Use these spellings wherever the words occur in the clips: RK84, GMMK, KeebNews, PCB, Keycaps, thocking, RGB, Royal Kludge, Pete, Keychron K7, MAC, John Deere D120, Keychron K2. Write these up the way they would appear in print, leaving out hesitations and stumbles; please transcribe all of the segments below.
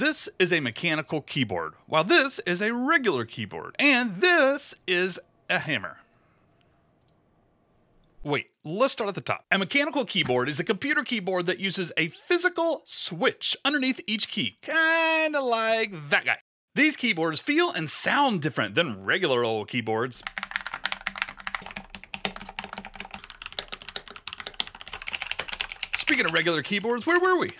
This is a mechanical keyboard, while this is a regular keyboard, and this is a hammer. Wait, let's start at the top. A mechanical keyboard is a computer keyboard that uses a physical switch underneath each key, kinda like that guy. These keyboards feel and sound different than regular old keyboards. Speaking of regular keyboards, where were we?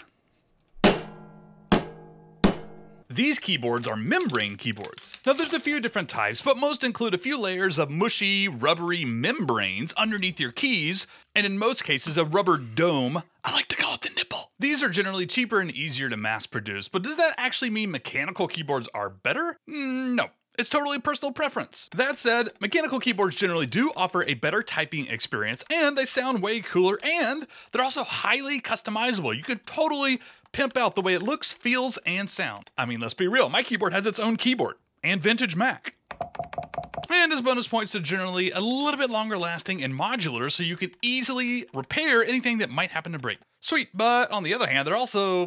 These keyboards are membrane keyboards. Now there's a few different types, but most include a few layers of mushy, rubbery membranes underneath your keys, and in most cases a rubber dome. I like to call it the nipple. These are generally cheaper and easier to mass produce, but does that actually mean mechanical keyboards are better? No. It's totally personal preference. That said, mechanical keyboards generally do offer a better typing experience, and they sound way cooler, and they're also highly customizable. You can totally pimp out the way it looks, feels, and sounds. I mean, let's be real, my keyboard has its own keyboard and vintage Mac. And as bonus points, they're generally a little bit longer lasting and modular, so you can easily repair anything that might happen to break. Sweet, but on the other hand, they're also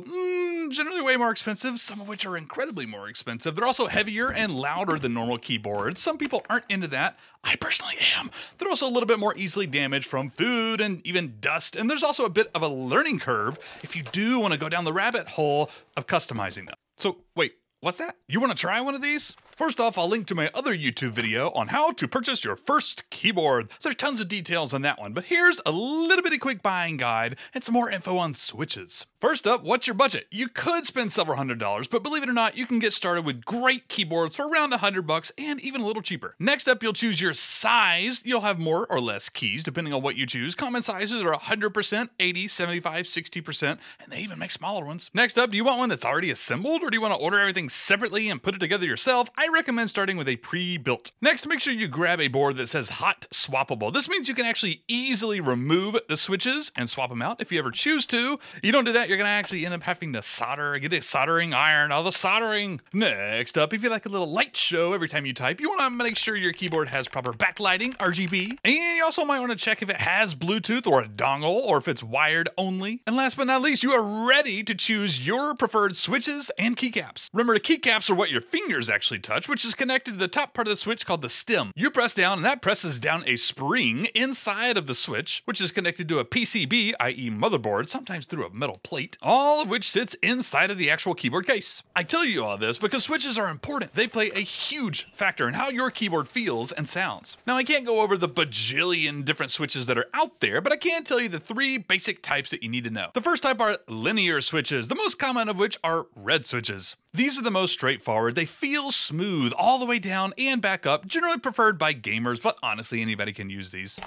generally way more expensive, some of which are incredibly more expensive. They're also heavier and louder than normal keyboards. Some people aren't into that. I personally am. They're also a little bit more easily damaged from food and even dust. And there's also a bit of a learning curve if you do want to go down the rabbit hole of customizing them. So wait, what's that? You want to try one of these? First off, I'll link to my other YouTube video on how to purchase your first keyboard. There are tons of details on that one, but here's a little bitty quick buying guide and some more info on switches. First up, what's your budget? You could spend several $100s, but believe it or not, you can get started with great keyboards for around $100 and even a little cheaper. Next up, you'll choose your size. You'll have more or less keys, depending on what you choose. Common sizes are 100%, 80, 75, 60%, and they even make smaller ones. Next up, do you want one that's already assembled, or do you want to order everything separately and put it together yourself? I recommend starting with a pre-built. Next, make sure you grab a board that says hot swappable. This means you can actually easily remove the switches and swap them out if you ever choose to. You don't do that, you're gonna actually end up having to solder, get a soldering iron, all the soldering. Next up, if you like a little light show every time you type, you wanna make sure your keyboard has proper backlighting, RGB. And you also might wanna check if it has Bluetooth or a dongle, or if it's wired only. And last but not least, you are ready to choose your preferred switches and keycaps. Remember, the keycaps are what your fingers actually touch, which is connected to the top part of the switch called the stem. You press down, and that presses down a spring inside of the switch, which is connected to a PCB, i.e. motherboard, sometimes through a metal plate, all of which sits inside of the actual keyboard case. I tell you all this because switches are important. They play a huge factor in how your keyboard feels and sounds. Now, I can't go over the bajillion different switches that are out there, but I can tell you the three basic types that you need to know. The first type are linear switches, the most common of which are red switches. These are the most straightforward. They feel smooth all the way down and back up, generally preferred by gamers, but honestly, anybody can use these.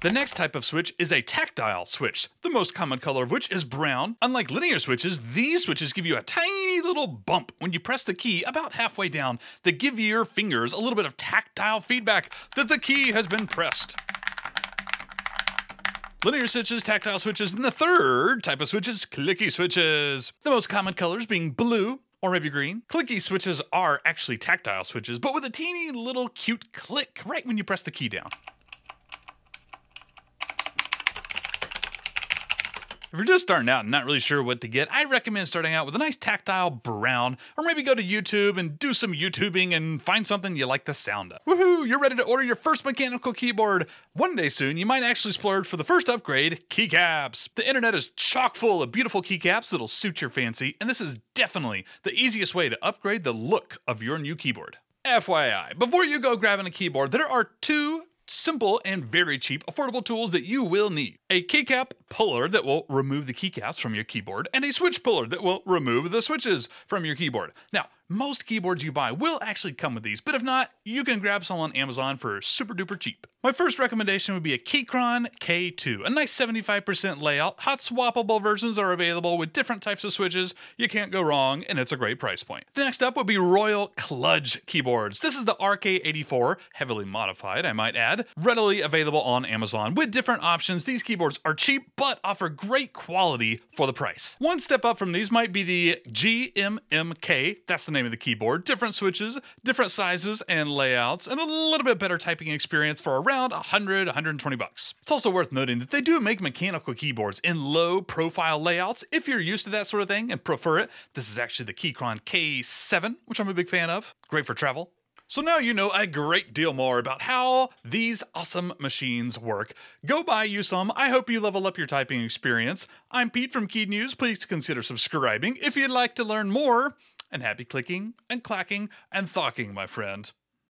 The next type of switch is a tactile switch, the most common color of which is brown. Unlike linear switches, these switches give you a tiny little bump when you press the key about halfway down. They give your fingers a little bit of tactile feedback that the key has been pressed. Linear switches, tactile switches, and the third type of switches, clicky switches. The most common colors being blue or maybe green. Clicky switches are actually tactile switches, but with a teeny little cute click right when you press the key down. If you're just starting out and not really sure what to get, I recommend starting out with a nice tactile brown, or maybe go to YouTube and do some YouTubing and find something you like the sound of. Woohoo, you're ready to order your first mechanical keyboard. One day soon, you might actually splurge for the first upgrade, keycaps. The internet is chock full of beautiful keycaps that'll suit your fancy, and this is definitely the easiest way to upgrade the look of your new keyboard. FYI, before you go grabbing a keyboard, there are two simple and very cheap affordable tools that you will need. A keycap puller that will remove the keycaps from your keyboard, and a switch puller that will remove the switches from your keyboard. Now, most keyboards you buy will actually come with these, but if not, you can grab some on Amazon for super duper cheap. My first recommendation would be a Keychron K2, a nice 75% layout. Hot swappable versions are available with different types of switches. You can't go wrong, and it's a great price point. The next up would be Royal Kludge keyboards. This is the RK84, heavily modified, I might add, readily available on Amazon with different options. These keyboards are cheap, but offer great quality for the price. One step up from these might be the GMMK, that's the name name of the keyboard, different switches, different sizes and layouts, and a little bit better typing experience for around $100–$120. It's also worth noting that they do make mechanical keyboards in low profile layouts. If you're used to that sort of thing and prefer it, this is actually the Keychron K7, which I'm a big fan of. Great for travel. So now you know a great deal more about how these awesome machines work. Go buy you some. I hope you level up your typing experience. I'm Pete from KeebNews. Please consider subscribing if you'd like to learn more. And happy clicking and clacking and thocking, my friend.